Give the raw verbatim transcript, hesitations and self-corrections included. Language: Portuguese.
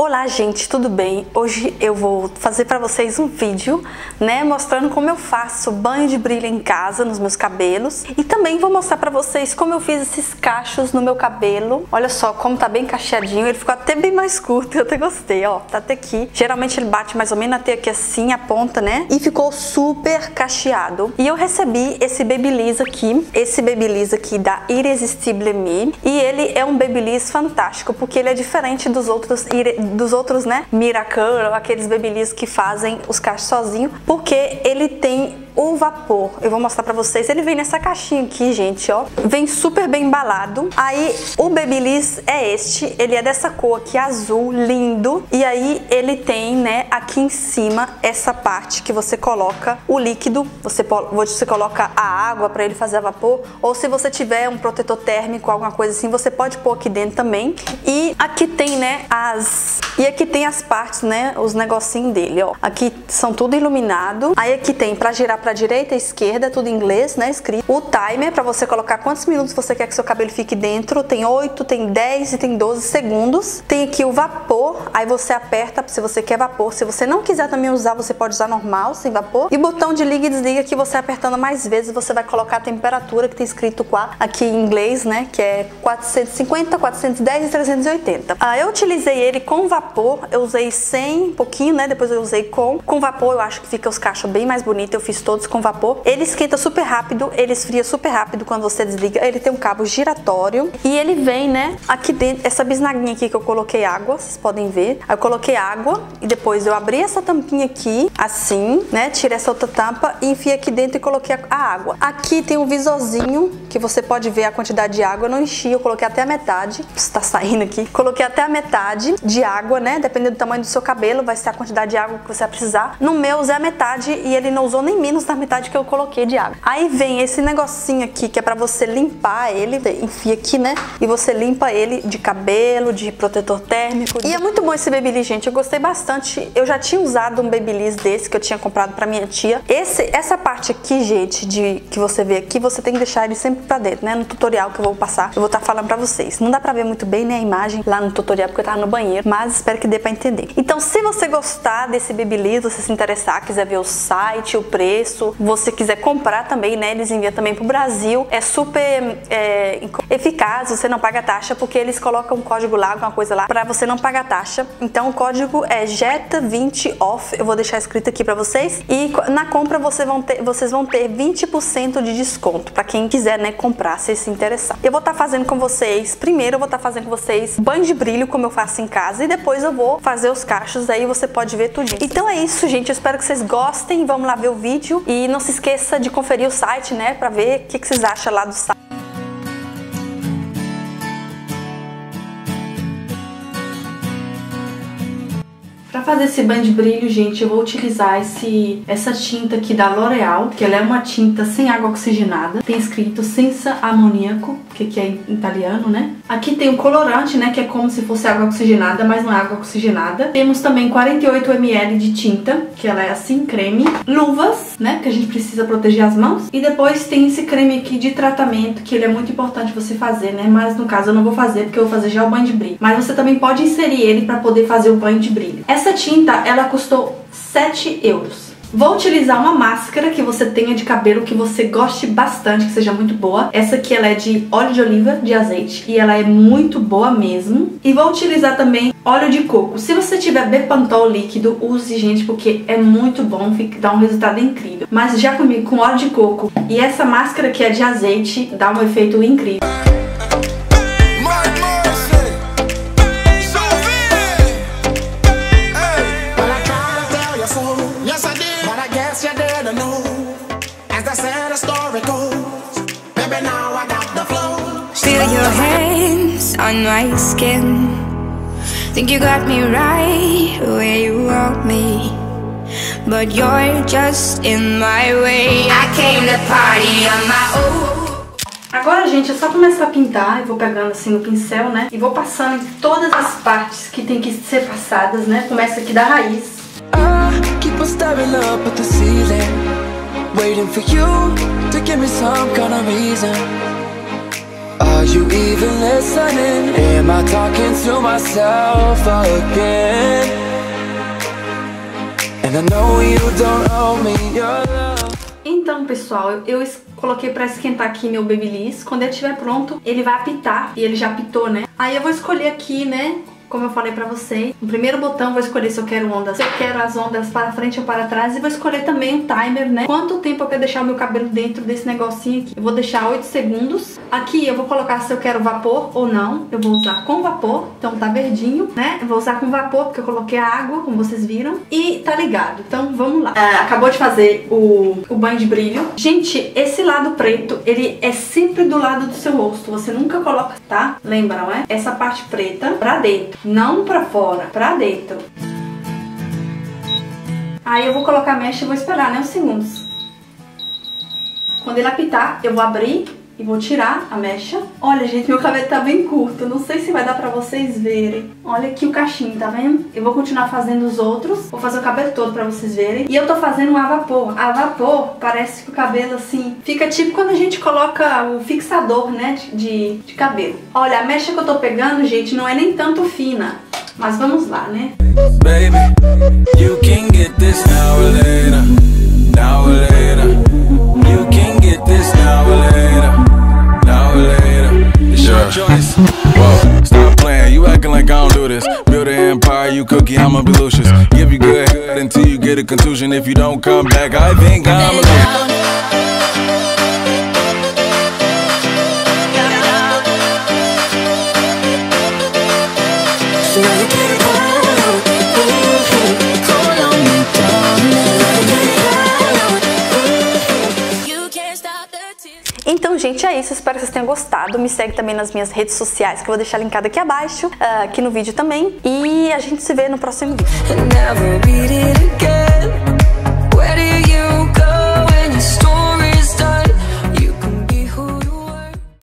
Olá gente, tudo bem? Hoje eu vou fazer pra vocês um vídeo, né, mostrando como eu faço banho de brilho em casa nos meus cabelos. E também vou mostrar pra vocês como eu fiz esses cachos no meu cabelo. Olha só como tá bem cacheadinho, ele ficou até bem mais curto, eu até gostei, ó, tá até aqui. Geralmente ele bate mais ou menos até aqui assim, a ponta, né? E ficou super cacheado. E eu recebi esse Babyliss aqui, esse Babyliss aqui da Irresistible Me. E ele é um Babyliss fantástico, porque ele é diferente dos outros... dos outros, né, Miracurl, aqueles Babyliss que fazem os cachos sozinho, porque ele tem o vapor. Eu vou mostrar pra vocês. Ele vem nessa caixinha aqui, gente, ó. Vem super bem embalado. Aí, o Babyliss é este. Ele é dessa cor aqui, azul, lindo. E aí, ele tem, né, aqui em cima, essa parte que você coloca o líquido. Você, você coloca a água pra ele fazer a vapor. Ou se você tiver um protetor térmico, alguma coisa assim, você pode pôr aqui dentro também. E aqui tem, né, as... E aqui tem as partes, né, os negocinhos dele, ó. Aqui são tudo iluminado. Aí aqui tem pra girar pra direita e esquerda, tudo em inglês, né, escrito. O timer, pra você colocar quantos minutos você quer que seu cabelo fique dentro. Tem oito, tem dez e tem doze segundos. Tem aqui o vapor, aí você aperta se você quer vapor. Se você não quiser também usar, você pode usar normal, sem vapor. E botão de liga e desliga, que você apertando mais vezes, você vai colocar a temperatura, que tem escrito aqui em inglês, né, que é quatrocentos e cinquenta, quatrocentos e dez e trezentos e oitenta. Ah, eu utilizei ele com vapor. Eu usei sem pouquinho, né? Depois eu usei com. Com vapor eu acho que fica os cachos bem mais bonitos. Eu fiz todos com vapor. Ele esquenta super rápido, ele esfria super rápido quando você desliga. Ele tem um cabo giratório e ele vem, né? Aqui dentro, essa bisnaguinha aqui que eu coloquei água, vocês podem ver. Eu coloquei água e depois eu abri essa tampinha aqui, assim, né? Tirei essa outra tampa e enfiei aqui dentro e coloquei a água. Aqui tem um visorzinho que você pode ver a quantidade de água. Eu não enchi, eu coloquei até a metade. Está saindo aqui. Coloquei até a metade de água, né? Dependendo do tamanho do seu cabelo, vai ser a quantidade de água que você vai precisar. No meu usei a metade e ele não usou nem menos da metade que eu coloquei de água. Aí vem esse negocinho aqui que é pra você limpar ele, enfia aqui, né? E você limpa ele de cabelo, de protetor térmico. De... E é muito bom esse Babyliss, gente. Eu gostei bastante. Eu já tinha usado um Babyliss desse que eu tinha comprado pra minha tia. Esse, essa parte aqui, gente, de que você vê aqui, você tem que deixar ele sempre pra dentro, né? No tutorial que eu vou passar, eu vou estar falando pra vocês. Não dá pra ver muito bem, né, a imagem lá no tutorial porque eu tava no banheiro, mas espero que dê pra entender. Então, se você gostar desse Babyliss, você se interessar, quiser ver o site, o preço, você quiser comprar também, né? Eles enviam também pro Brasil. É super é, eficaz, você não paga taxa, porque eles colocam um código lá, alguma coisa lá, pra você não pagar taxa. Então, o código é J E T A vinte off. Eu vou deixar escrito aqui pra vocês. E na compra, você vão ter, vocês vão ter vinte por cento de desconto, pra quem quiser, né, comprar, se se interessar. Eu vou estar fazendo com vocês, primeiro eu vou estar fazendo com vocês banho de brilho, como eu faço em casa, e depois eu vou fazer os cachos, aí você pode ver tudinho. Então é isso, gente. Eu espero que vocês gostem. Vamos lá ver o vídeo. E não se esqueça de conferir o site, né? Pra ver o que, que vocês acham lá do site. Pra fazer esse banho de brilho, gente, eu vou utilizar esse, essa tinta aqui da L'Oreal, que ela é uma tinta sem água oxigenada. Tem escrito Senza Amoníaco, que aqui é em italiano, né? Aqui tem o colorante, né, que é como se fosse água oxigenada, mas não é água oxigenada. Temos também quarenta e oito mililitros de tinta, que ela é assim, creme. Luvas, né, que a gente precisa proteger as mãos. E depois tem esse creme aqui de tratamento, que ele é muito importante você fazer, né? Mas no caso eu não vou fazer, porque eu vou fazer já o banho de brilho. Mas você também pode inserir ele pra poder fazer o banho de brilho. Essa tinta, ela custou sete euros. Vou utilizar uma máscara que você tenha de cabelo, que você goste bastante, que seja muito boa. Essa aqui, ela é de óleo de oliva, de azeite, e ela é muito boa mesmo. E vou utilizar também óleo de coco. Se você tiver Bepantol líquido, use, gente, porque é muito bom, dá um resultado incrível. Mas já comigo, com óleo de coco e essa máscara que é de azeite, dá um efeito incrível. On my skin, think you got me right where you want me, but you're just in my way. I came to party on my own. Agora, gente, é só começar a pintar. Eu vou pegando assim no pincel, né, e vou passando em todas as partes que tem que ser passadas, né. Começa aqui da raiz. I keep on staring up at the ceiling, waiting for you to give me some kind of reason. I Are you even listening? Am I talking to myself again? And I know you don't owe me your love. Então, pessoal, eu coloquei pra esquentar aqui meu Babyliss. Quando ele estiver pronto, ele vai apitar. E ele já apitou, né? Aí eu vou escolher aqui, né? Como eu falei pra vocês, no primeiro botão vou escolher se eu quero ondas, se eu quero as ondas para frente ou para trás. E vou escolher também um timer, né? Quanto tempo eu quero deixar o meu cabelo dentro desse negocinho aqui. Eu vou deixar oito segundos. Aqui eu vou colocar se eu quero vapor ou não. Eu vou usar com vapor, então tá verdinho, né? Eu vou usar com vapor porque eu coloquei a água, como vocês viram. E tá ligado, então vamos lá. Ah, acabou de fazer o, o banho de brilho. Gente, esse lado preto, ele é sempre do lado do seu rosto. Você nunca coloca, tá? Lembra, não é? Essa parte preta pra dentro. Não pra fora, pra dentro. Aí eu vou colocar a mecha e vou esperar, né, uns segundos. Quando ele apitar, eu vou abrir e vou tirar a mecha. Olha, gente, meu cabelo tá bem curto. Não sei se vai dar pra vocês verem. Olha aqui o cachinho, tá vendo? Eu vou continuar fazendo os outros. Vou fazer o cabelo todo pra vocês verem. E eu tô fazendo um a vapor. A vapor parece que o cabelo, assim, fica tipo quando a gente coloca o fixador, né, de, de cabelo. Olha, a mecha que eu tô pegando, gente, não é nem tanto fina. Mas vamos lá, né? Baby, you can get this now or later. Now or later. You can get this now or later. Whoa, stop playing, you acting like I don't do this. Build an empire, you cookie, I'ma be Lucius. Give you good head until you get a contusion. If you don't come back, I think I'm a Então, gente, é isso. Espero que vocês tenham gostado. Me segue também nas minhas redes sociais, que eu vou deixar linkado aqui abaixo, aqui no vídeo também. E a gente se vê no próximo vídeo.